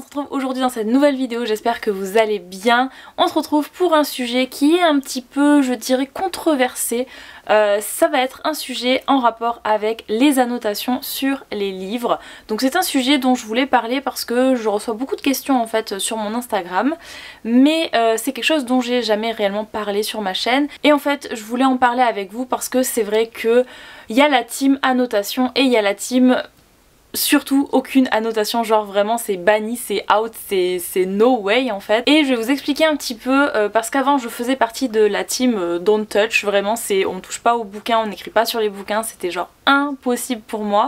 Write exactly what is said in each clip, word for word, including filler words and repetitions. on se retrouve aujourd'hui dans cette nouvelle vidéo, j'espère que vous allez bien. On se retrouve pour un sujet qui est un petit peu, je dirais, controversé. Euh, ça va être un sujet en rapport avec les annotations sur les livres. Donc c'est un sujet dont je voulais parler parce que je reçois beaucoup de questions en fait sur mon Instagram, mais euh, c'est quelque chose dont j'ai jamais réellement parlé sur ma chaîne, et en fait je voulais en parler avec vous parce que c'est vrai que il y a la team annotation et il y a la team surtout aucune annotation, genre vraiment c'est banni, c'est out, c'est no way en fait. Et je vais vous expliquer un petit peu euh, parce qu'avant je faisais partie de la team euh, don't touch, vraiment c'est on touche pas aux bouquins, on n'écrit pas sur les bouquins, c'était genre impossible pour moi.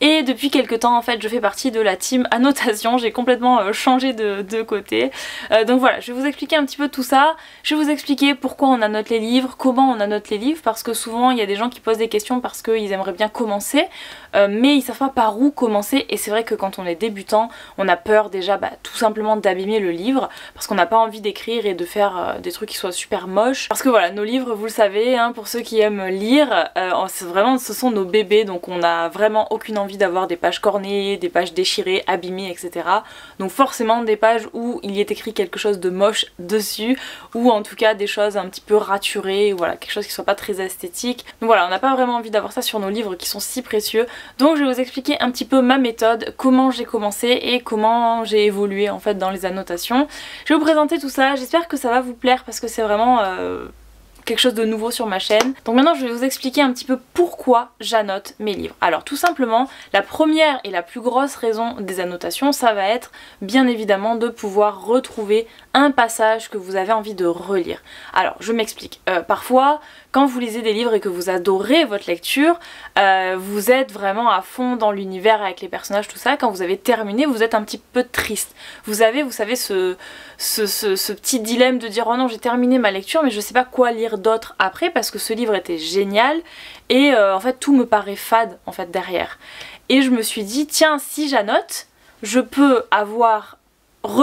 Et depuis quelques temps en fait je fais partie de la team annotation, j'ai complètement euh, changé de, de côté. Euh, donc voilà, je vais vous expliquer un petit peu tout ça, je vais vous expliquer pourquoi on annote les livres, comment on annote les livres, parce que souvent il y a des gens qui posent des questions parce qu'ils aimeraient bien commencer, euh, mais ils savent pas par où commencer, et c'est vrai que quand on est débutant on a peur déjà bah, tout simplement d'abîmer le livre parce qu'on n'a pas envie d'écrire et de faire euh, des trucs qui soient super moches, parce que voilà, nos livres vous le savez hein, pour ceux qui aiment lire, euh, vraiment ce sont nos bébés, donc on n'a vraiment aucune envie d'avoir des pages cornées, des pages déchirées, abîmées, etc. Donc forcément des pages où il y est écrit quelque chose de moche dessus, ou en tout cas des choses un petit peu raturées, voilà, quelque chose qui soit pas très esthétique. Donc voilà, on n'a pas vraiment envie d'avoir ça sur nos livres qui sont si précieux. Donc je vais vous expliquer un petit peu peu ma méthode, comment j'ai commencé et comment j'ai évolué en fait dans les annotations. Je vais vous présenter tout ça, j'espère que ça va vous plaire parce que c'est vraiment euh, quelque chose de nouveau sur ma chaîne. Donc maintenant je vais vous expliquer un petit peu pourquoi j'annote mes livres. Alors tout simplement, la première et la plus grosse raison des annotations, ça va être bien évidemment de pouvoir retrouver un passage que vous avez envie de relire. Alors je m'explique, euh, parfois quand vous lisez des livres et que vous adorez votre lecture, euh, vous êtes vraiment à fond dans l'univers avec les personnages, tout ça. Quand vous avez terminé, vous êtes un petit peu triste. Vous avez, vous savez, ce, ce, ce, ce petit dilemme de dire « Oh non, j'ai terminé ma lecture, mais je sais pas quoi lire d'autre après parce que ce livre était génial et euh, en fait tout me paraît fade en fait derrière. » Et je me suis dit « Tiens, si j'annote, je peux avoir...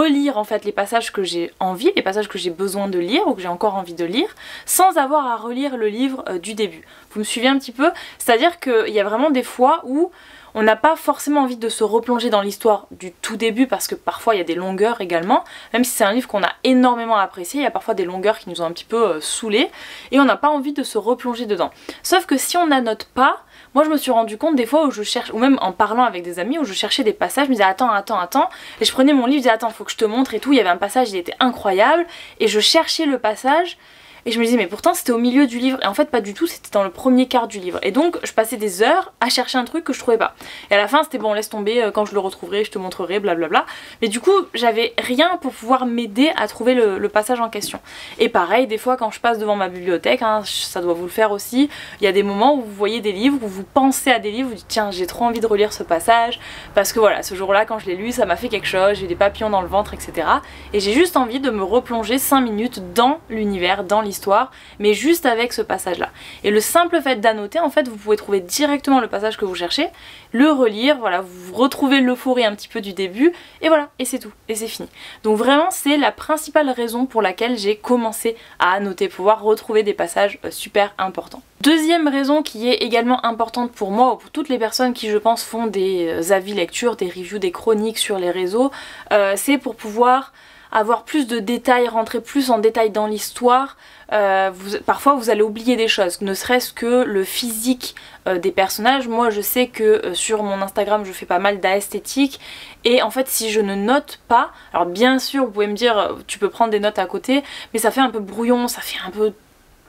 relire en fait les passages que j'ai envie, les passages que j'ai besoin de lire ou que j'ai encore envie de lire, sans avoir à relire le livre euh, du début. » Vous me suivez un petit peu? C'est-à-dire qu'il y a vraiment des fois où on n'a pas forcément envie de se replonger dans l'histoire du tout début parce que parfois il y a des longueurs également, même si c'est un livre qu'on a énormément apprécié, il y a parfois des longueurs qui nous ont un petit peu euh, saoulés et on n'a pas envie de se replonger dedans. Sauf que si on n'annote pas, moi je me suis rendu compte des fois où je cherche, ou même en parlant avec des amis, où je cherchais des passages, je me disais attends, attends, attends, et je prenais mon livre, je disais attends, faut que je te montre et tout, il y avait un passage, il était incroyable, et je cherchais le passage, et je me disais mais pourtant c'était au milieu du livre, et en fait pas du tout, c'était dans le premier quart du livre, et donc je passais des heures à chercher un truc que je trouvais pas, et à la fin c'était bon, laisse tomber, quand je le retrouverai je te montrerai, blablabla, mais du coup j'avais rien pour pouvoir m'aider à trouver le, le passage en question. Et pareil des fois quand je passe devant ma bibliothèque, hein, ça doit vous le faire aussi, il y a des moments où vous voyez des livres, où vous pensez à des livres, vous dites tiens j'ai trop envie de relire ce passage, parce que voilà ce jour là quand je l'ai lu ça m'a fait quelque chose, j'ai eu des papillons dans le ventre, etc. Et j'ai juste envie de me replonger cinq minutes dans l'univers, dans l'histoire, Histoire, mais juste avec ce passage là. Et le simple fait d'annoter, en fait vous pouvez trouver directement le passage que vous cherchez, le relire, voilà, vous retrouvez l'euphorie un petit peu du début, et voilà, et c'est tout, et c'est fini. Donc vraiment c'est la principale raison pour laquelle j'ai commencé à annoter, pouvoir retrouver des passages super importants. Deuxième raison qui est également importante pour moi ou pour toutes les personnes qui je pense font des avis lecture, des reviews, des chroniques sur les réseaux, euh, c'est pour pouvoir avoir plus de détails, rentrer plus en détail dans l'histoire. Euh, vous, parfois vous allez oublier des choses, ne serait-ce que le physique euh, des personnages. Moi je sais que euh, sur mon Instagram je fais pas mal d'esthétique, et en fait si je ne note pas, alors bien sûr vous pouvez me dire tu peux prendre des notes à côté, mais ça fait un peu brouillon, ça fait un peu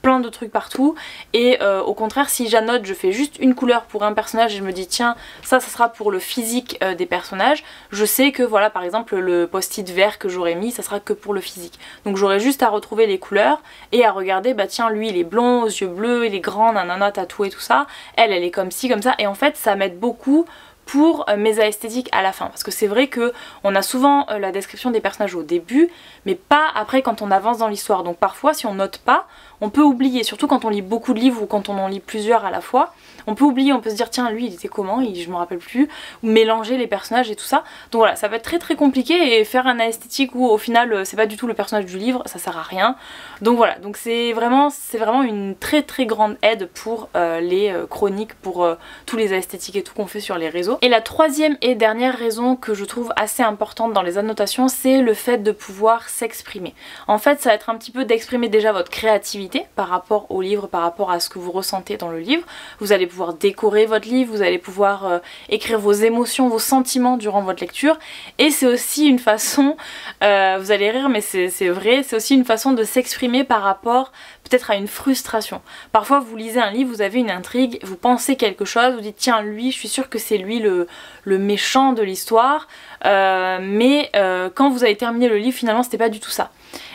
plein de trucs partout, et euh, au contraire si j'annote, je fais juste une couleur pour un personnage et je me dis tiens ça ça sera pour le physique euh, des personnages, je sais que voilà par exemple le post-it vert que j'aurais mis ça sera que pour le physique, donc j'aurai juste à retrouver les couleurs et à regarder bah tiens lui il est blond, aux yeux bleus, il est grand, nanana, tatoué, tout ça, elle elle est comme ci comme ça, et en fait ça m'aide beaucoup pour mes esthétiques à la fin, parce que c'est vrai que on a souvent la description des personnages au début mais pas après quand on avance dans l'histoire, donc parfois si on note pas on peut oublier, surtout quand on lit beaucoup de livres ou quand on en lit plusieurs à la fois, on peut oublier, on peut se dire tiens lui il était comment, il, je me rappelle plus, ou mélanger les personnages et tout ça. Donc voilà, ça va être très très compliqué, et faire un esthétique où au final c'est pas du tout le personnage du livre, ça sert à rien. Donc voilà, donc c'est vraiment, c'est vraiment une très très grande aide pour euh, les chroniques, pour euh, tous les esthétiques et tout qu'on fait sur les réseaux. Et la troisième et dernière raison que je trouve assez importante dans les annotations, c'est le fait de pouvoir s'exprimer. En fait ça va être un petit peu d'exprimer déjà votre créativité par rapport au livre, par rapport à ce que vous ressentez dans le livre. Vous allez pouvoir décorer votre livre, vous allez pouvoir euh, écrire vos émotions, vos sentiments durant votre lecture, et c'est aussi une façon, euh, vous allez rire mais c'est vrai, c'est aussi une façon de s'exprimer par rapport peut-être à une frustration. Parfois vous lisez un livre, vous avez une intrigue, vous pensez quelque chose, vous dites tiens lui je suis sûre que c'est lui le, le méchant de l'histoire, euh, mais euh, quand vous avez terminé le livre finalement c'était pas du tout ça.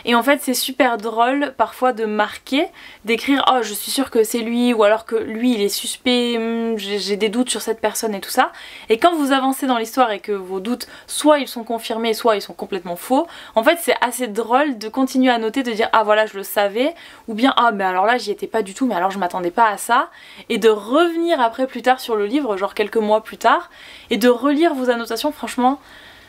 Et en fait c'est super drôle parfois de marquer, d'écrire oh je suis sûre que c'est lui, ou alors que lui il est suspect, hmm, j'ai des doutes sur cette personne et tout ça. Et quand vous avancez dans l'histoire et que vos doutes soit ils sont confirmés soit ils sont complètement faux, en fait c'est assez drôle de continuer à noter, de dire ah voilà je le savais, ou bien ah mais alors là j'y étais pas du tout, mais alors je m'attendais pas à ça, et de revenir après plus tard sur le livre, genre quelques mois plus tard, et de relire vos annotations. Franchement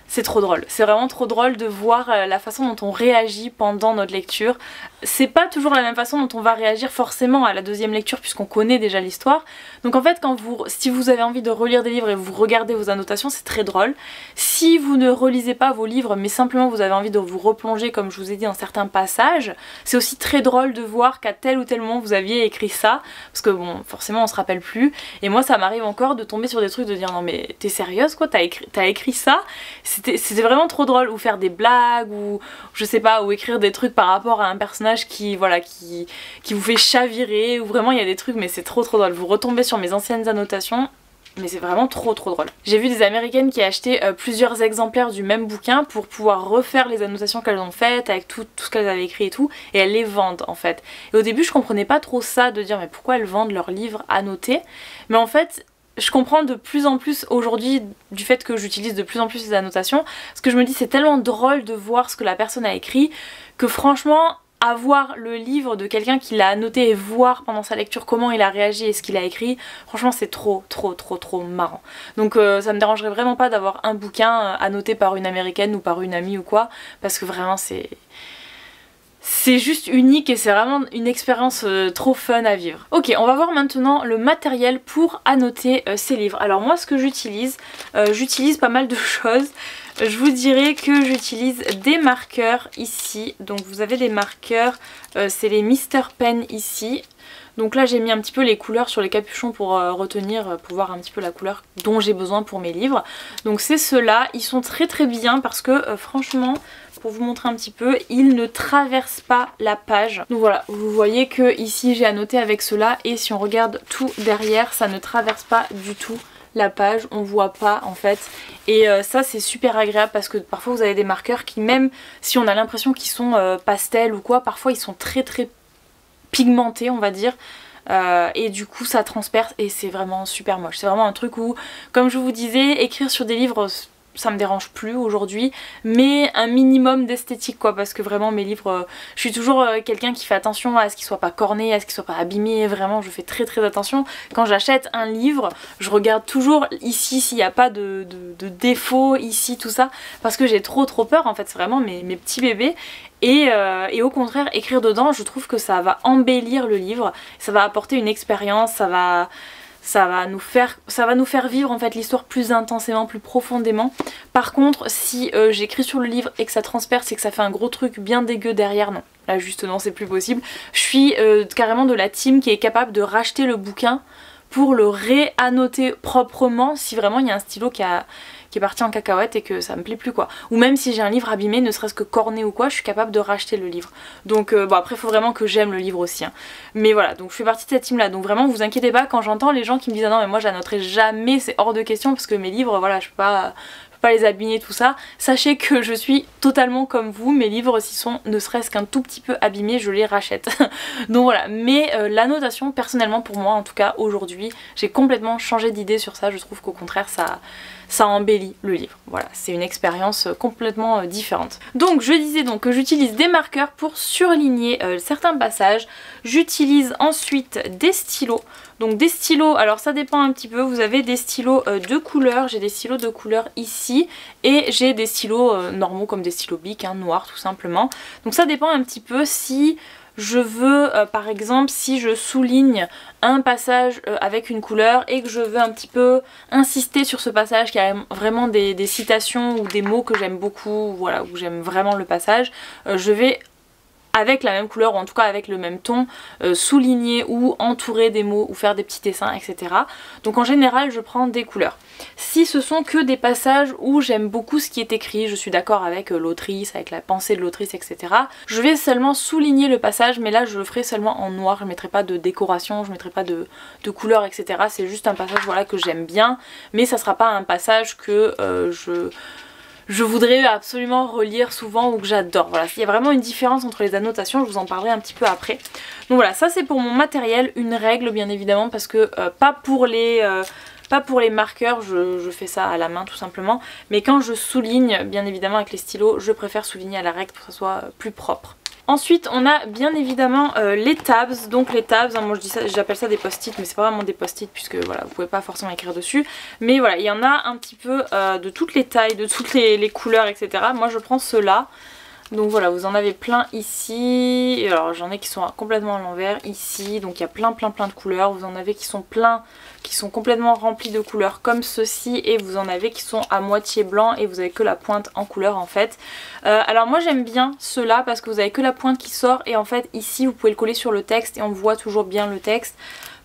c'est trop drôle, c'est vraiment trop drôle de voir la façon dont on réagit pendant notre lecture. C'est pas toujours la même façon dont on va réagir forcément à la deuxième lecture puisqu'on connaît déjà l'histoire. Donc en fait quand vous, si vous avez envie de relire des livres et vous regardez vos annotations, c'est très drôle. Si vous ne relisez pas vos livres mais simplement vous avez envie de vous replonger, comme je vous ai dit, dans certains passages, c'est aussi très drôle de voir qu'à tel ou tel moment vous aviez écrit ça, parce que bon forcément on se rappelle plus. Et moi ça m'arrive encore de tomber sur des trucs, de dire non mais t'es sérieuse quoi, t'as écrit, t'as écrit ça. C'était vraiment trop drôle, ou faire des blagues, ou je sais pas, ou écrire des trucs par rapport à un personnage qui voilà qui, qui vous fait chavirer, ou vraiment il y a des trucs, mais c'est trop trop drôle. Vous retombez sur mes anciennes annotations, mais c'est vraiment trop trop drôle. J'ai vu des américaines qui achetaient euh, plusieurs exemplaires du même bouquin pour pouvoir refaire les annotations qu'elles ont faites avec tout, tout ce qu'elles avaient écrit et tout, et elles les vendent en fait. Et au début je comprenais pas trop ça, de dire mais pourquoi elles vendent leurs livres annotés, mais en fait je comprends de plus en plus aujourd'hui, du fait que j'utilise de plus en plus ces annotations, parce que je me dis c'est tellement drôle de voir ce que la personne a écrit, que franchement avoir le livre de quelqu'un qui l'a annoté et voir pendant sa lecture comment il a réagi et ce qu'il a écrit, franchement c'est trop trop trop trop marrant. Donc euh, ça me dérangerait vraiment pas d'avoir un bouquin annoté par une américaine ou par une amie ou quoi, parce que vraiment c'est... c'est juste unique et c'est vraiment une expérience euh, trop fun à vivre. Ok, on va voir maintenant le matériel pour annoter euh, ces livres. Alors moi ce que j'utilise, euh, j'utilise pas mal de choses. Je vous dirais que j'utilise des marqueurs ici. Donc vous avez des marqueurs, euh, c'est les Mister Pen ici. Donc là j'ai mis un petit peu les couleurs sur les capuchons pour euh, retenir, pour voir un petit peu la couleur dont j'ai besoin pour mes livres. Donc c'est ceux-là, ils sont très très bien parce que euh, franchement, pour vous montrer un petit peu, ils ne traversent pas la page. Donc voilà, vous voyez que ici j'ai annoté avec ceux-là, et si on regarde tout derrière, ça ne traverse pas du tout la page, on voit pas en fait, et euh, ça c'est super agréable parce que parfois vous avez des marqueurs qui, même si on a l'impression qu'ils sont euh, pastels ou quoi, parfois ils sont très très pigmentés on va dire, Euh, et du coup ça transperce et c'est vraiment super moche. C'est vraiment un truc où, comme je vous disais, écrire sur des livres ça me dérange plus aujourd'hui, mais un minimum d'esthétique quoi, parce que vraiment mes livres, euh, je suis toujours euh, quelqu'un qui fait attention à ce qu'ils soient pas cornés, à ce qu'ils soient pas abîmés. Vraiment je fais très très attention quand j'achète un livre, je regarde toujours ici s'il n'y a pas de, de, de défaut ici, tout ça, parce que j'ai trop trop peur en fait, c'est vraiment mes, mes petits bébés. Et, euh, et au contraire écrire dedans, je trouve que ça va embellir le livre, ça va apporter une expérience, ça va... Ça va, nous faire, ça va nous faire vivre en fait l'histoire plus intensément, plus profondément. Par contre, si euh, j'écris sur le livre et que ça transperce et que ça fait un gros truc bien dégueu derrière, non. Là juste non, c'est plus possible. Je suis euh, carrément de la team qui est capable de racheter le bouquin pour le réannoter proprement si vraiment il y a un stylo qui a... qui est parti en cacahuète et que ça me plaît plus quoi, ou même si j'ai un livre abîmé, ne serait-ce que corné ou quoi, je suis capable de racheter le livre. Donc euh, bon, après faut vraiment que j'aime le livre aussi hein. Mais voilà, donc je fais partie de cette team là, donc vraiment vous inquiétez pas quand j'entends les gens qui me disent ah non mais moi j'annoterai jamais, c'est hors de question parce que mes livres voilà je peux pas pas les abîmer, tout ça. Sachez que je suis totalement comme vous, mes livres s'ils sont ne serait-ce qu'un tout petit peu abîmés, je les rachète. Donc voilà, mais euh, la notation personnellement pour moi en tout cas aujourd'hui, j'ai complètement changé d'idée sur ça, je trouve qu'au contraire ça... ça embellit le livre. Voilà, c'est une expérience complètement euh, différente. Donc je disais donc que j'utilise des marqueurs pour surligner euh, certains passages. J'utilise ensuite des stylos. Donc des stylos, alors ça dépend un petit peu, vous avez des stylos euh, de couleur, j'ai des stylos de couleur ici et j'ai des stylos euh, normaux comme des stylos bic, hein, noirs tout simplement. Donc ça dépend un petit peu si... je veux euh, par exemple si je souligne un passage euh, avec une couleur et que je veux un petit peu insister sur ce passage qui a vraiment des, des citations ou des mots que j'aime beaucoup, voilà, où j'aime vraiment le passage, euh, je vais avec la même couleur ou en tout cas avec le même ton euh, souligner ou entourer des mots ou faire des petits dessins, etc. Donc en général je prends des couleurs. Si ce sont que des passages où j'aime beaucoup ce qui est écrit, je suis d'accord avec l'autrice, avec la pensée de l'autrice, etc., je vais seulement souligner le passage, mais là je le ferai seulement en noir, je ne mettrai pas de décoration, je ne mettrai pas de, de couleur, etc. C'est juste un passage, voilà, que j'aime bien, mais ça ne sera pas un passage que euh, je... je voudrais absolument relire souvent ou que j'adore. Voilà, il y a vraiment une différence entre les annotations, je vous en parlerai un petit peu après. Donc voilà, ça c'est pour mon matériel, une règle bien évidemment, parce que euh, pas pour les... Euh pas pour les marqueurs, je, je fais ça à la main tout simplement, mais quand je souligne, bien évidemment avec les stylos, je préfère souligner à la règle pour que ça soit plus propre. Ensuite on a bien évidemment euh, les tabs. Donc les tabs, hein, moi je dis ça, j'appelle ça des post-it, mais c'est pas vraiment des post-it puisque voilà, vous pouvez pas forcément écrire dessus, mais voilà, il y en a un petit peu euh, de toutes les tailles, de toutes les, les couleurs, etc. Moi je prends ceux-là. Donc voilà, vous en avez plein ici, et alors j'en ai qui sont complètement à l'envers ici, donc il y a plein plein plein de couleurs, vous en avez qui sont pleins, qui sont complètement remplis de couleurs comme ceci, et vous en avez qui sont à moitié blancs et vous avez que la pointe en couleur en fait. Euh, alors moi j'aime bien ceux-là parce que vous avez que la pointe qui sort et en fait ici vous pouvez le coller sur le texte et on voit toujours bien le texte.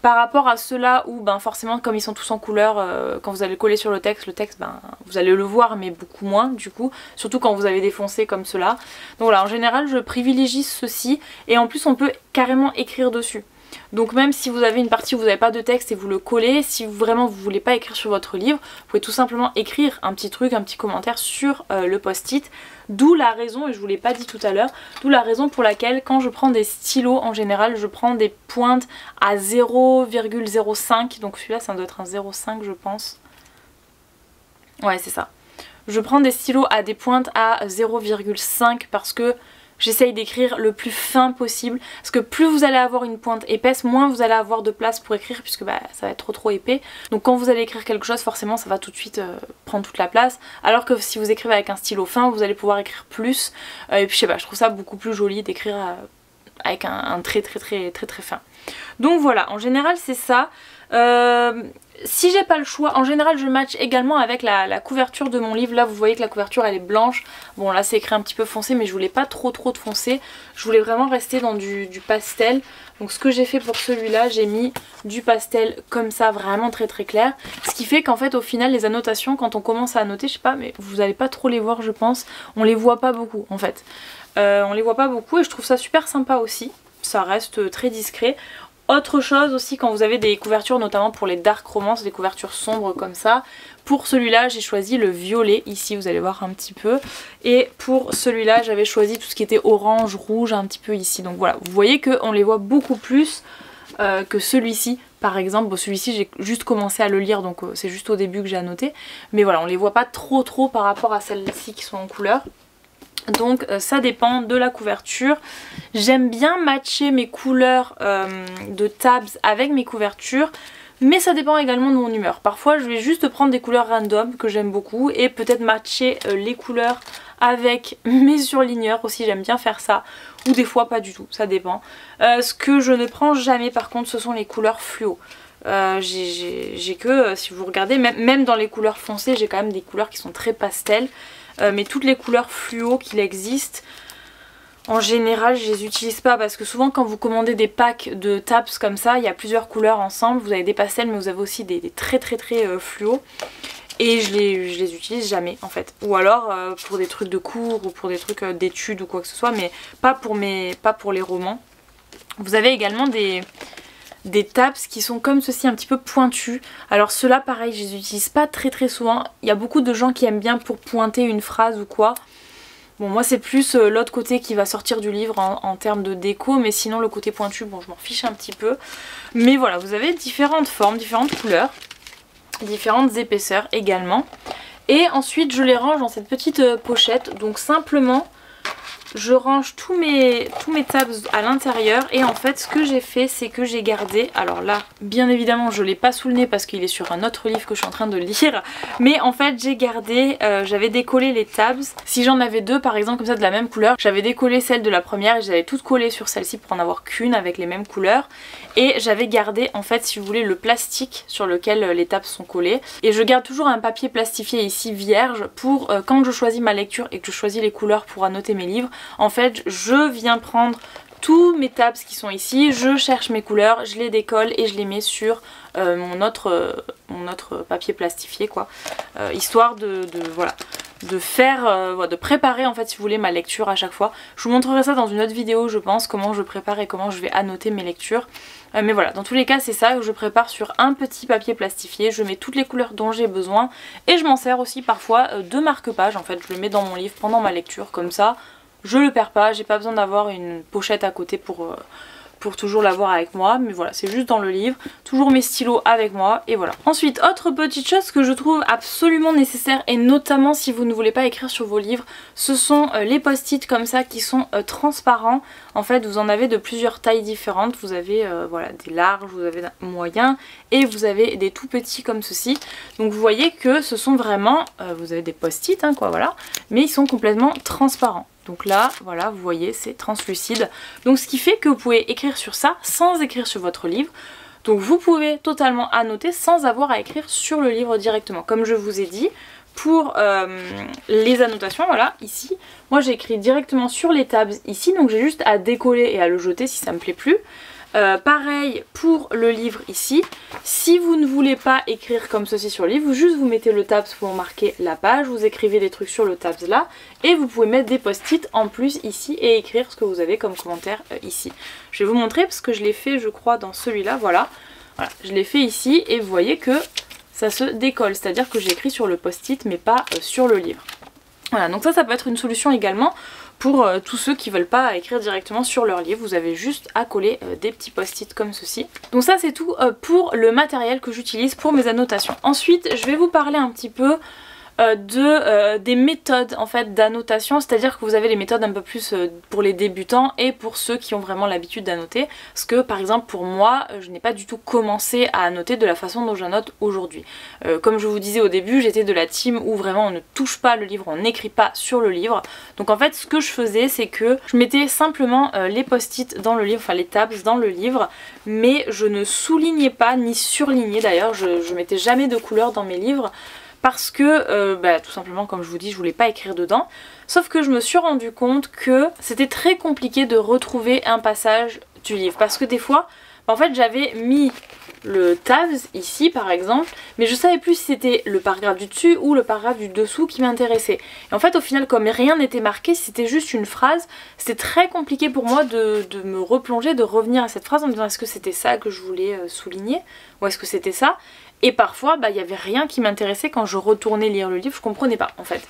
Par rapport à ceux-là où ben forcément comme ils sont tous en couleur, euh, quand vous allez coller sur le texte, le texte ben vous allez le voir mais beaucoup moins du coup, surtout quand vous avez défoncé comme cela. Donc voilà, en général je privilégie ceci et en plus on peut carrément écrire dessus. Donc même si vous avez une partie où vous n'avez pas de texte et vous le collez, si vous, vraiment vous ne voulez pas écrire sur votre livre, vous pouvez tout simplement écrire un petit truc, un petit commentaire sur euh, le post-it. D'où la raison, et je ne vous l'ai pas dit tout à l'heure, d'où la raison pour laquelle quand je prends des stylos, en général je prends des pointes à zéro virgule zéro cinq. Donc celui-là ça doit être un zéro virgule cinq je pense. Ouais c'est ça. Je prends des stylos à des pointes à zéro virgule cinq parce que j'essaye d'écrire le plus fin possible, parce que plus vous allez avoir une pointe épaisse, moins vous allez avoir de place pour écrire, puisque bah, ça va être trop trop épais. Donc quand vous allez écrire quelque chose, forcément ça va tout de suite euh, prendre toute la place, alors que si vous écrivez avec un stylo fin, vous allez pouvoir écrire plus. Euh, et puis je sais pas, je trouve ça beaucoup plus joli d'écrire euh, avec un, un trait très très très très fin. Donc voilà, en général c'est ça. Euh... Si j'ai pas le choix, en général je match également avec la, la couverture de mon livre. Là vous voyez que la couverture elle est blanche. Bon là c'est écrit un petit peu foncé mais je voulais pas trop trop de foncé. Je voulais vraiment rester dans du, du pastel. Donc ce que j'ai fait pour celui-là, j'ai mis du pastel comme ça, vraiment très très clair. Ce qui fait qu'en fait au final les annotations, quand on commence à annoter, je sais pas, mais vous allez pas trop les voir je pense. On les voit pas beaucoup en fait. Euh, on les voit pas beaucoup et je trouve ça super sympa aussi. Ça reste très discret. Autre chose aussi, quand vous avez des couvertures, notamment pour les dark romances, des couvertures sombres comme ça, pour celui-là j'ai choisi le violet, ici vous allez voir un petit peu, et pour celui-là j'avais choisi tout ce qui était orange, rouge un petit peu ici. Donc voilà, vous voyez qu'on les voit beaucoup plus euh, que celui-ci par exemple. Bon, celui-ci j'ai juste commencé à le lire donc euh, c'est juste au début que j'ai annoté, mais voilà on les voit pas trop trop par rapport à celles-ci qui sont en couleur. Donc euh, ça dépend de la couverture. J'aime bien matcher mes couleurs euh, de tabs avec mes couvertures, mais ça dépend également de mon humeur. Parfois je vais juste prendre des couleurs random que j'aime beaucoup et peut-être matcher euh, les couleurs avec mes surligneurs aussi, j'aime bien faire ça, ou des fois pas du tout, ça dépend. Euh, ce que je ne prends jamais par contre ce sont les couleurs fluo. Euh, j'ai que, euh, si vous regardez, même, même dans les couleurs foncées j'ai quand même des couleurs qui sont très pastel. Euh, mais toutes les couleurs fluo qu'il existe, en général je les utilise pas parce que souvent quand vous commandez des packs de tabs comme ça, il y a plusieurs couleurs ensemble, vous avez des pastels mais vous avez aussi des, des très très très euh, fluo, et je les, je les utilise jamais en fait, ou alors euh, pour des trucs de cours ou pour des trucs euh, d'études ou quoi que ce soit, mais pas pour, mes, pas pour les romans. Vous avez également des... des taps qui sont comme ceci, un petit peu pointus. Alors ceux-là pareil, je les utilise pas très très souvent. Il y a beaucoup de gens qui aiment bien pour pointer une phrase ou quoi. Bon, moi c'est plus euh, l'autre côté qui va sortir du livre en, en termes de déco, mais sinon le côté pointu, bon, je m'en fiche un petit peu. Mais voilà, vous avez différentes formes, différentes couleurs, différentes épaisseurs également. Et ensuite je les range dans cette petite euh, pochette. Donc simplement je range tous mes, tous mes tabs à l'intérieur. Et en fait ce que j'ai fait, c'est que j'ai gardé, alors là bien évidemment je ne l'ai pas sous le nez parce qu'il est sur un autre livre que je suis en train de lire, mais en fait j'ai gardé, euh, j'avais décollé les tabs. Si j'en avais deux par exemple comme ça de la même couleur, j'avais décollé celle de la première et j'avais toutes collées sur celle-ci pour en avoir qu'une avec les mêmes couleurs. Et j'avais gardé en fait, si vous voulez, le plastique sur lequel les tabs sont collées. Et je garde toujours un papier plastifié ici vierge pour euh, quand je choisis ma lecture et que je choisis les couleurs pour annoter mes livres. En fait je viens prendre tous mes tabs qui sont ici, je cherche mes couleurs, je les décolle et je les mets sur euh, mon, autre, euh, mon autre papier plastifié quoi, euh, histoire de, de, voilà, de faire, euh, de préparer en fait si vous voulez ma lecture à chaque fois. Je vous montrerai ça dans une autre vidéo je pense, comment je prépare et comment je vais annoter mes lectures. Euh, mais voilà, dans tous les cas c'est ça que je prépare sur un petit papier plastifié, je mets toutes les couleurs dont j'ai besoin et je m'en sers aussi parfois euh, de marque-page en fait, je le mets dans mon livre pendant ma lecture comme ça. Je le perds pas, j'ai pas besoin d'avoir une pochette à côté pour, euh, pour toujours l'avoir avec moi. Mais voilà, c'est juste dans le livre. Toujours mes stylos avec moi et voilà. Ensuite, autre petite chose que je trouve absolument nécessaire et notamment si vous ne voulez pas écrire sur vos livres, ce sont euh, les post-it comme ça qui sont euh, transparents. En fait, vous en avez de plusieurs tailles différentes. Vous avez euh, voilà, des larges, vous avez des moyens et vous avez des tout petits comme ceci. Donc vous voyez que ce sont vraiment, euh, vous avez des post-it hein, quoi, voilà, mais ils sont complètement transparents. Donc là, voilà, vous voyez, c'est translucide. Donc ce qui fait que vous pouvez écrire sur ça sans écrire sur votre livre. Donc vous pouvez totalement annoter sans avoir à écrire sur le livre directement. Comme je vous ai dit, pour euh, les annotations, voilà, ici, moi j'écris directement sur les tabs ici. Donc j'ai juste à décoller et à le jeter si ça me plaît plus. Euh, pareil pour le livre ici, si vous ne voulez pas écrire comme ceci sur le livre, vous juste vous mettez le tabs pour marquer la page, vous écrivez des trucs sur le tabs là et vous pouvez mettre des post-it en plus ici et écrire ce que vous avez comme commentaire euh, ici. Je vais vous montrer parce que je l'ai fait je crois dans celui-là, voilà. Voilà, je l'ai fait ici et vous voyez que ça se décolle, c'est-à-dire que j'écris sur le post-it mais pas euh, sur le livre. Voilà, donc ça, ça peut être une solution également pour euh, tous ceux qui veulent pas écrire directement sur leur livre. Vous avez juste à coller euh, des petits post-it comme ceci. Donc ça, c'est tout euh, pour le matériel que j'utilise pour mes annotations. Ensuite, je vais vous parler un petit peu euh, de, euh, des méthodes en fait d'annotation. C'est-à-dire que vous avez les méthodes un peu plus euh, pour les débutants et pour ceux qui ont vraiment l'habitude d'annoter. Parce que par exemple, pour moi, je n'ai pas du tout commencé à annoter de la façon dont j'annote aujourd'hui. Euh, comme je vous disais au début, j'étais de la team où vraiment on ne touche pas le livre, on n'écrit pas sur le livre. Donc en fait ce que je faisais, c'est que je mettais simplement euh, les post-it dans le livre, enfin les tabs dans le livre, mais je ne soulignais pas ni surlignais d'ailleurs, je, je mettais jamais de couleur dans mes livres parce que euh, bah, tout simplement comme je vous dis, je voulais pas écrire dedans. Sauf que je me suis rendu compte que c'était très compliqué de retrouver un passage du livre parce que des fois en fait j'avais mis le tabs ici par exemple, mais je savais plus si c'était le paragraphe du dessus ou le paragraphe du dessous qui m'intéressait. Et en fait au final, comme rien n'était marqué, c'était juste une phrase, c'était très compliqué pour moi de, de me replonger, de revenir à cette phrase en me disant est-ce que c'était ça que je voulais souligner ou est-ce que c'était ça. Et parfois bah, il n'y avait rien qui m'intéressait quand je retournais lire le livre, je comprenais pas en fait.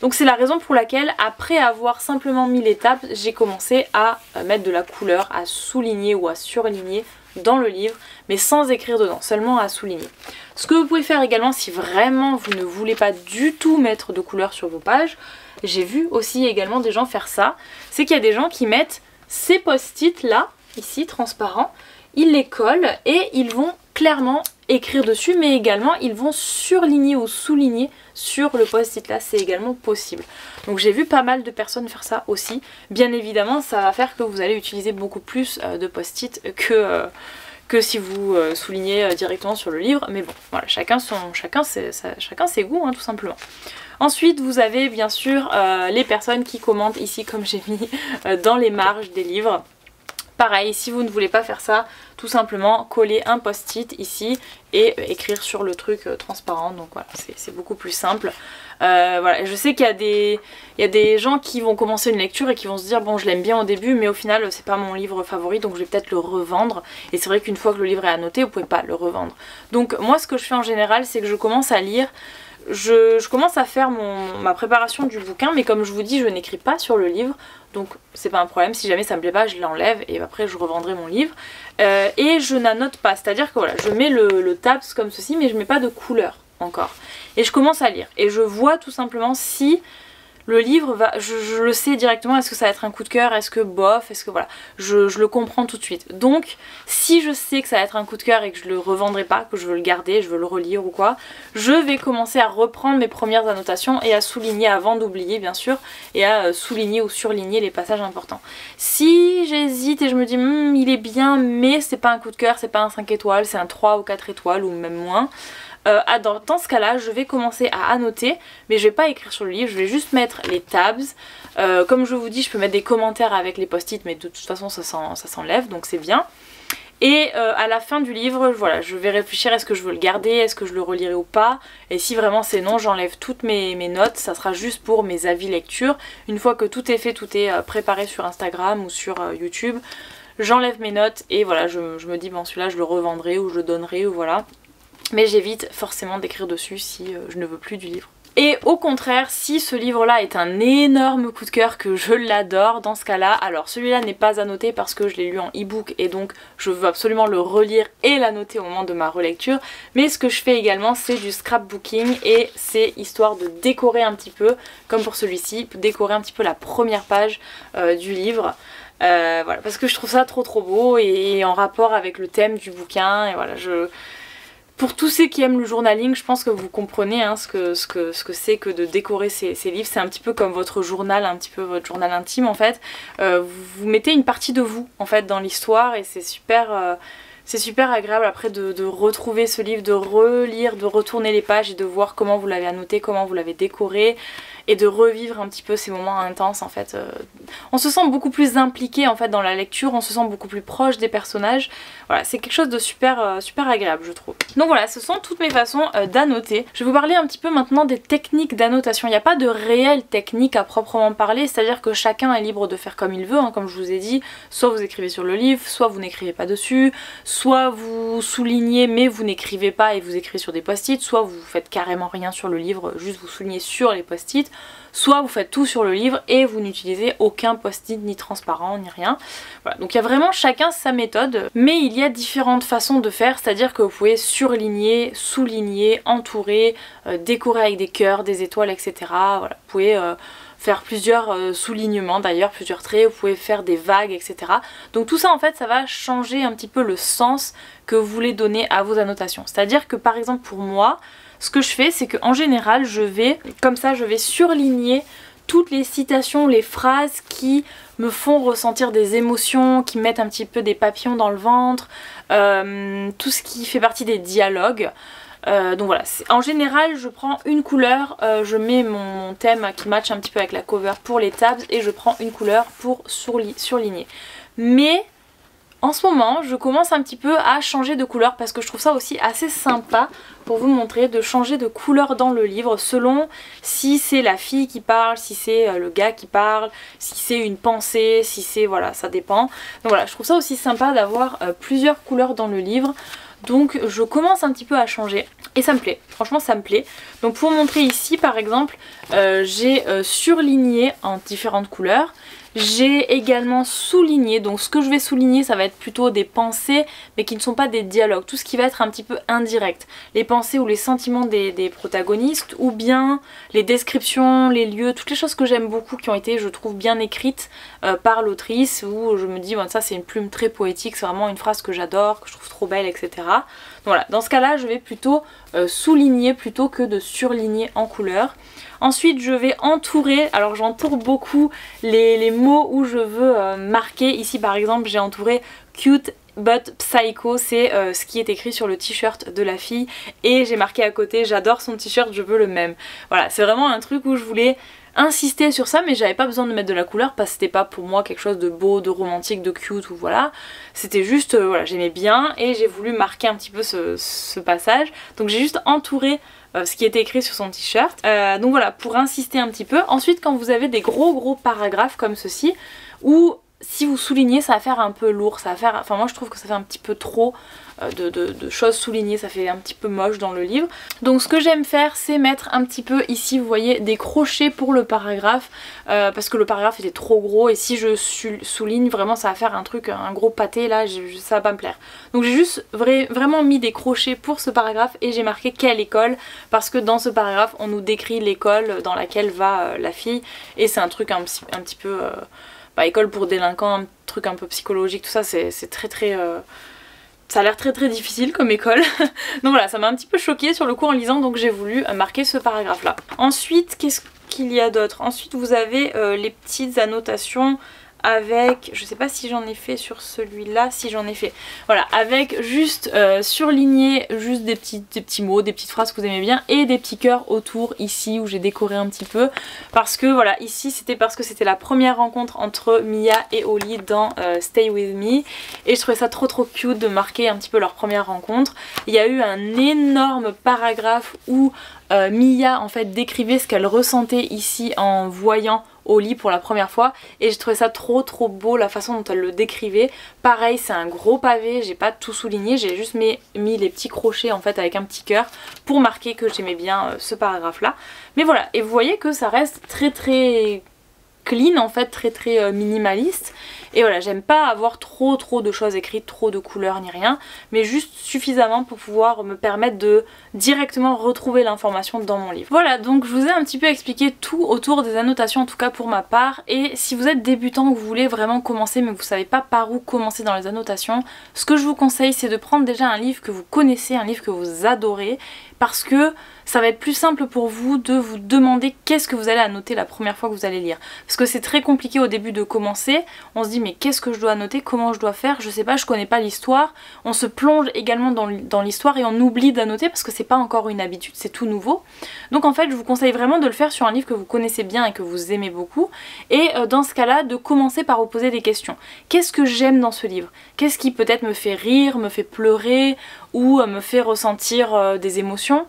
Donc c'est la raison pour laquelle après avoir simplement mis les tabs, j'ai commencé à mettre de la couleur, à souligner ou à surligner dans le livre, mais sans écrire dedans, seulement à souligner. Ce que vous pouvez faire également si vraiment vous ne voulez pas du tout mettre de couleur sur vos pages, j'ai vu aussi également des gens faire ça, c'est qu'il y a des gens qui mettent ces post-it là, ici transparents, ils les collent et ils vont clairement écrire dessus, mais également ils vont surligner ou souligner sur le post-it là, c'est également possible. Donc j'ai vu pas mal de personnes faire ça aussi. Bien évidemment ça va faire que vous allez utiliser beaucoup plus de post-it que, que si vous soulignez directement sur le livre, mais bon voilà, chacun son, chacun ses, chacun ses goûts hein, tout simplement. Ensuite vous avez bien sûr euh, les personnes qui commentent ici comme j'ai mis euh, dans les marges des livres. Pareil, si vous ne voulez pas faire ça, tout simplement coller un post-it ici et écrire sur le truc transparent, donc voilà, c'est beaucoup plus simple. Euh, voilà, je sais qu'il y a des, il y a des gens qui vont commencer une lecture et qui vont se dire bon, je l'aime bien au début mais au final c'est pas mon livre favori, donc je vais peut-être le revendre. Et c'est vrai qu'une fois que le livre est annoté, vous pouvez pas le revendre. Donc moi ce que je fais en général, c'est que je commence à lire, je, je commence à faire mon, ma préparation du bouquin, mais comme je vous dis, je n'écris pas sur le livre, donc c'est pas un problème. Si jamais ça me plaît pas, je l'enlève et après je revendrai mon livre. Euh, et je n'annote pas, c'est-à-dire que voilà, je mets le, le tabs comme ceci, mais je mets pas de couleur encore. Et je commence à lire et je vois tout simplement si le livre va... Je, je le sais directement, est-ce que ça va être un coup de cœur, est-ce que bof, est-ce que voilà, je, je le comprends tout de suite. Donc si je sais que ça va être un coup de cœur et que je le revendrai pas, que je veux le garder, je veux le relire ou quoi, je vais commencer à reprendre mes premières annotations et à souligner avant d'oublier bien sûr, et à souligner ou surligner les passages importants. Si j'hésite et je me dis hm, il est bien mais c'est pas un coup de cœur, c'est pas un cinq étoiles, c'est un trois ou quatre étoiles ou même moins, Euh, dans, dans ce cas là je vais commencer à annoter, mais je vais pas écrire sur le livre, je vais juste mettre les tabs. Euh, comme je vous dis, je peux mettre des commentaires avec les post-it, mais de toute façon ça s'enlève, donc c'est bien. Et euh, à la fin du livre, voilà, je vais réfléchir, est-ce que je veux le garder, est-ce que je le relirai ou pas. Et si vraiment c'est non, j'enlève toutes mes, mes notes, ça sera juste pour mes avis lecture. Une fois que tout est fait, tout est préparé sur Instagram ou sur euh, YouTube, j'enlève mes notes et voilà, je, je me dis bon, celui-là je le revendrai ou je le donnerai ou voilà. Mais j'évite forcément d'écrire dessus si je ne veux plus du livre. Et au contraire, si ce livre-là est un énorme coup de cœur, que je l'adore, dans ce cas-là, alors celui-là n'est pas annoté parce que je l'ai lu en e-book et donc je veux absolument le relire et l'annoter au moment de ma relecture. Mais ce que je fais également, c'est du scrapbooking et c'est histoire de décorer un petit peu, comme pour celui-ci, décorer un petit peu la première page euh, du livre. Euh, voilà, parce que je trouve ça trop trop beau et, et en rapport avec le thème du bouquin, et voilà, je... Pour tous ceux qui aiment le journaling, je pense que vous comprenez hein, ce que ce que, ce que c'est que de décorer ces, ces livres. C'est un petit peu comme votre journal, un petit peu votre journal intime en fait. Euh, vous, vous mettez une partie de vous en fait dans l'histoire et c'est super, euh, c'est super agréable après de, de retrouver ce livre, de relire, de retourner les pages et de voir comment vous l'avez annoté, comment vous l'avez décoré et de revivre un petit peu ces moments intenses en fait. Euh, on se sent beaucoup plus impliqué en fait dans la lecture, on se sent beaucoup plus proche des personnages. Voilà, c'est quelque chose de super, euh, super agréable je trouve. Donc voilà, ce sont toutes mes façons euh, d'annoter. Je vais vous parler un petit peu maintenant des techniques d'annotation. Il n'y a pas de réelle technique à proprement parler, c'est-à-dire que chacun est libre de faire comme il veut, hein, comme je vous ai dit. Soit vous écrivez sur le livre, soit vous n'écrivez pas dessus, soit vous soulignez mais vous n'écrivez pas et vous écrivez sur des post-it, soit vous faites carrément rien sur le livre, juste vous soulignez sur les post-it, soit vous faites tout sur le livre et vous n'utilisez aucun post-it, ni transparent, ni rien. Voilà, donc il y a vraiment chacun sa méthode, mais il y a différentes façons de faire, c'est-à-dire que vous pouvez surligner, souligner, entourer, euh, décorer avec des cœurs, des étoiles, et cetera. Voilà, vous pouvez... Euh, faire plusieurs soulignements d'ailleurs, plusieurs traits, vous pouvez faire des vagues, et cetera. Donc tout ça en fait, ça va changer un petit peu le sens que vous voulez donner à vos annotations. C'est-à-dire que par exemple pour moi, ce que je fais, c'est qu'en général, je vais, comme ça, je vais surligner toutes les citations, les phrases qui me font ressentir des émotions, qui mettent un petit peu des papillons dans le ventre, euh, tout ce qui fait partie des dialogues. Euh, donc voilà, en général je prends une couleur, euh, je mets mon, mon thème qui match un petit peu avec la cover pour les tabs et je prends une couleur pour surli- surligner. Mais en ce moment je commence un petit peu à changer de couleur parce que je trouve ça aussi assez sympa pour vous montrer, de changer de couleur dans le livre selon si c'est la fille qui parle, si c'est le gars qui parle, si c'est une pensée, si c'est... voilà, ça dépend. Donc voilà, je trouve ça aussi sympa d'avoir euh, plusieurs couleurs dans le livre. Donc je commence un petit peu à changer et ça me plaît, franchement ça me plaît. Donc pour montrer ici par exemple, euh, j'ai euh, surligné en différentes couleurs. J'ai également souligné, donc ce que je vais souligner ça va être plutôt des pensées mais qui ne sont pas des dialogues, tout ce qui va être un petit peu indirect. Les pensées ou les sentiments des, des protagonistes, ou bien les descriptions, les lieux, toutes les choses que j'aime beaucoup qui ont été je trouve bien écrites euh, par l'autrice, où je me dis bon, ça c'est une plume très poétique, c'est vraiment une phrase que j'adore, que je trouve trop belle, et cetera. Donc voilà, dans ce cas là je vais plutôt euh, souligner plutôt que de surligner en couleur. Ensuite je vais entourer, alors j'entoure beaucoup les, les mots où je veux euh, marquer. Ici par exemple j'ai entouré cute but psycho, c'est euh, ce qui est écrit sur le t-shirt de la fille et j'ai marqué à côté j'adore son t-shirt, je veux le même. Voilà, c'est vraiment un truc où je voulais insisté sur ça, mais j'avais pas besoin de mettre de la couleur parce que c'était pas pour moi quelque chose de beau, de romantique, de cute ou voilà. C'était juste, euh, voilà, j'aimais bien et j'ai voulu marquer un petit peu ce, ce passage. Donc j'ai juste entouré Euh, ce qui était écrit sur son t-shirt, euh, donc voilà, pour insister un petit peu. Ensuite, quand vous avez des gros gros paragraphes comme ceci, où si vous soulignez, ça va faire un peu lourd, ça va faire, enfin moi je trouve que ça fait un petit peu trop euh, de, de, de choses soulignées, ça fait un petit peu moche dans le livre. Donc ce que j'aime faire, c'est mettre un petit peu ici, vous voyez, des crochets pour le paragraphe, euh, parce que le paragraphe était trop gros, et si je souligne vraiment, ça va faire un truc, un gros pâté là, je, ça va pas me plaire. Donc j'ai juste vrai, vraiment mis des crochets pour ce paragraphe, et j'ai marqué quelle école, parce que dans ce paragraphe, on nous décrit l'école dans laquelle va euh, la fille, et c'est un truc un, un petit peu... Euh, Bah, école pour délinquants, un truc un peu psychologique, tout ça, c'est très très... Euh... ça a l'air très très difficile comme école. Donc voilà, ça m'a un petit peu choquée sur le coup en lisant, donc j'ai voulu marquer ce paragraphe-là. Ensuite, qu'est-ce qu'il y a d'autre? Ensuite, vous avez euh, les petites annotations avec... je sais pas si j'en ai fait sur celui-là, si j'en ai fait. Voilà, avec juste euh, surligner juste des petits, des petits mots, des petites phrases que vous aimez bien et des petits cœurs autour ici où j'ai décoré un petit peu. Parce que voilà, ici c'était parce que c'était la première rencontre entre Mia et Holly dans euh, Stay With Me. Et je trouvais ça trop trop cute de marquer un petit peu leur première rencontre. Il y a eu un énorme paragraphe où euh, Mia en fait décrivait ce qu'elle ressentait ici en voyant Holly pour la première fois, et j'ai trouvé ça trop trop beau la façon dont elle le décrivait. Pareil, c'est un gros pavé, j'ai pas tout souligné, j'ai juste mis, mis les petits crochets en fait avec un petit cœur pour marquer que j'aimais bien euh, ce paragraphe là. Mais voilà, et vous voyez que ça reste très très clean en fait, très très euh, minimaliste. Et voilà, j'aime pas avoir trop trop de choses écrites, trop de couleurs ni rien, mais juste suffisamment pour pouvoir me permettre de directement retrouver l'information dans mon livre. Voilà, donc je vous ai un petit peu expliqué tout autour des annotations, en tout cas pour ma part. Et si vous êtes débutant ou vous voulez vraiment commencer mais vous savez pas par où commencer dans les annotations, ce que je vous conseille, c'est de prendre déjà un livre que vous connaissez, un livre que vous adorez, parce que ça va être plus simple pour vous de vous demander qu'est-ce que vous allez annoter la première fois que vous allez lire. Parce que c'est très compliqué au début de commencer, on se dit mais qu'est-ce que je dois annoter, comment je dois faire, je sais pas, je connais pas l'histoire. On se plonge également dans l'histoire et on oublie d'annoter parce que c'est pas encore une habitude, c'est tout nouveau. Donc en fait je vous conseille vraiment de le faire sur un livre que vous connaissez bien et que vous aimez beaucoup, et dans ce cas là de commencer par vous poser des questions. Qu'est-ce que j'aime dans ce livre? Qu'est-ce qui peut-être me fait rire, me fait pleurer ou me fait ressentir des émotions?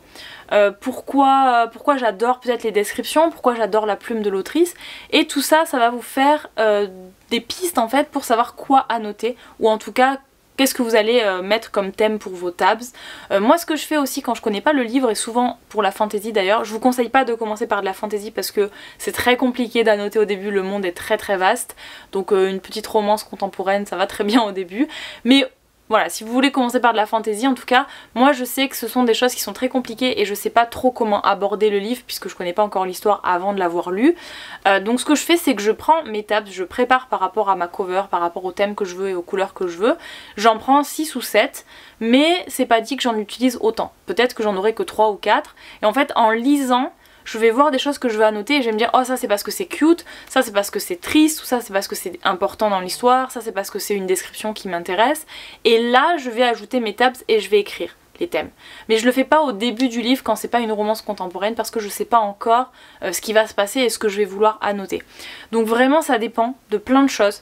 Euh, pourquoi, pourquoi j'adore peut-être les descriptions, pourquoi j'adore la plume de l'autrice, et tout ça, ça va vous faire euh, des pistes en fait pour savoir quoi annoter, ou en tout cas qu'est-ce que vous allez euh, mettre comme thème pour vos tabs. Euh, moi ce que je fais aussi quand je connais pas le livre, et souvent pour la fantasy d'ailleurs, je vous conseille pas de commencer par de la fantasy parce que c'est très compliqué d'annoter au début, le monde est très très vaste, donc euh, une petite romance contemporaine ça va très bien au début, mais voilà, si vous voulez commencer par de la fantaisie, en tout cas, moi je sais que ce sont des choses qui sont très compliquées et je sais pas trop comment aborder le livre puisque je connais pas encore l'histoire avant de l'avoir lu. Euh, donc ce que je fais, c'est que je prends mes tabs, je prépare par rapport à ma cover, par rapport au thème que je veux et aux couleurs que je veux. J'en prends six ou sept, mais c'est pas dit que j'en utilise autant. Peut-être que j'en aurai que trois ou quatre. Et en fait, en lisant, je vais voir des choses que je veux annoter et je vais me dire oh ça c'est parce que c'est cute, ça c'est parce que c'est triste, ou ça c'est parce que c'est important dans l'histoire, ça c'est parce que c'est une description qui m'intéresse, et là je vais ajouter mes tabs et je vais écrire les thèmes. Mais je le fais pas au début du livre quand c'est pas une romance contemporaine parce que je sais pas encore euh, ce qui va se passer et ce que je vais vouloir annoter. Donc vraiment ça dépend de plein de choses.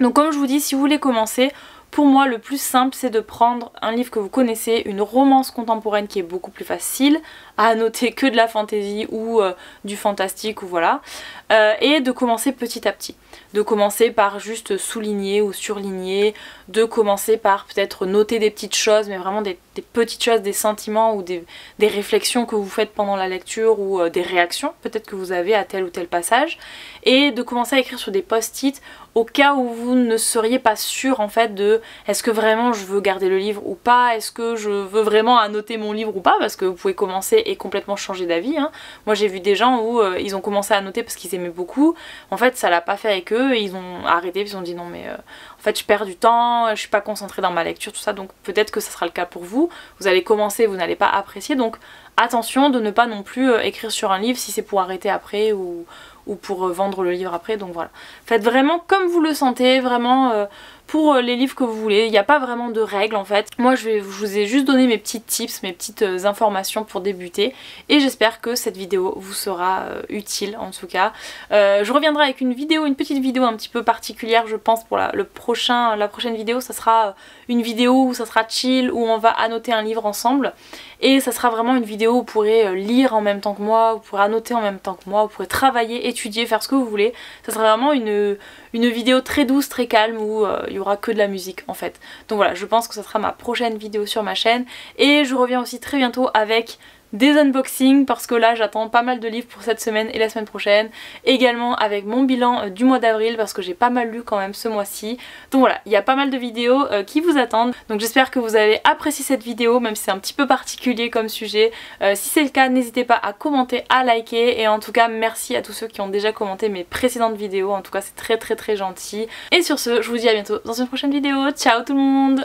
Donc comme je vous dis, si vous voulez commencer, pour moi le plus simple c'est de prendre un livre que vous connaissez, une romance contemporaine qui est beaucoup plus facile à annoter que de la fantasy ou euh, du fantastique ou voilà, euh, et de commencer petit à petit, de commencer par juste souligner ou surligner, de commencer par peut-être noter des petites choses, mais vraiment des, des petites choses, des sentiments ou des, des réflexions que vous faites pendant la lecture, ou euh, des réactions peut-être que vous avez à tel ou tel passage, et de commencer à écrire sur des post-it au cas où vous ne seriez pas sûr en fait de est-ce que vraiment je veux garder le livre ou pas, est-ce que je veux vraiment annoter mon livre ou pas, parce que vous pouvez commencer et complètement changer d'avis, hein. Moi j'ai vu des gens où euh, ils ont commencé à annoter parce qu'ils aimaient beaucoup, en fait ça l'a pas fait avec eux et ils ont arrêté, ils ont dit non mais euh, en fait je perds du temps, je suis pas concentrée dans ma lecture, tout ça. Donc peut-être que ça sera le cas pour vous, vous allez commencer, vous n'allez pas apprécier, donc attention de ne pas non plus euh, écrire sur un livre si c'est pour arrêter après ou, ou pour euh, vendre le livre après. Donc voilà, faites vraiment comme vous le sentez, vraiment euh, pour les livres que vous voulez. Il n'y a pas vraiment de règles en fait. Moi je, vais, je vous ai juste donné mes petits tips, mes petites informations pour débuter, et j'espère que cette vidéo vous sera utile en tout cas. Euh, je reviendrai avec une vidéo, une petite vidéo un petit peu particulière je pense pour la, le prochain, la prochaine vidéo. Ça sera une vidéo où ça sera chill, où on va annoter un livre ensemble, et ça sera vraiment une vidéo où vous pourrez lire en même temps que moi, vous pourrez annoter en même temps que moi, vous pourrez travailler, étudier, faire ce que vous voulez. Ça sera vraiment une, une vidéo très douce, très calme, où euh, il y aura que de la musique en fait. Donc voilà, je pense que ça sera ma prochaine vidéo sur ma chaîne, et je reviens aussi très bientôt avec des unboxings, parce que là j'attends pas mal de livres pour cette semaine et la semaine prochaine, également avec mon bilan du mois d'avril parce que j'ai pas mal lu quand même ce mois-ci. Donc voilà, il y a pas mal de vidéos euh, qui vous attendent, donc j'espère que vous avez apprécié cette vidéo même si c'est un petit peu particulier comme sujet. Euh, si c'est le cas, n'hésitez pas à commenter, à liker, et en tout cas merci à tous ceux qui ont déjà commenté mes précédentes vidéos, en tout cas c'est très très très gentil. Et sur ce, je vous dis à bientôt dans une prochaine vidéo. Ciao tout le monde.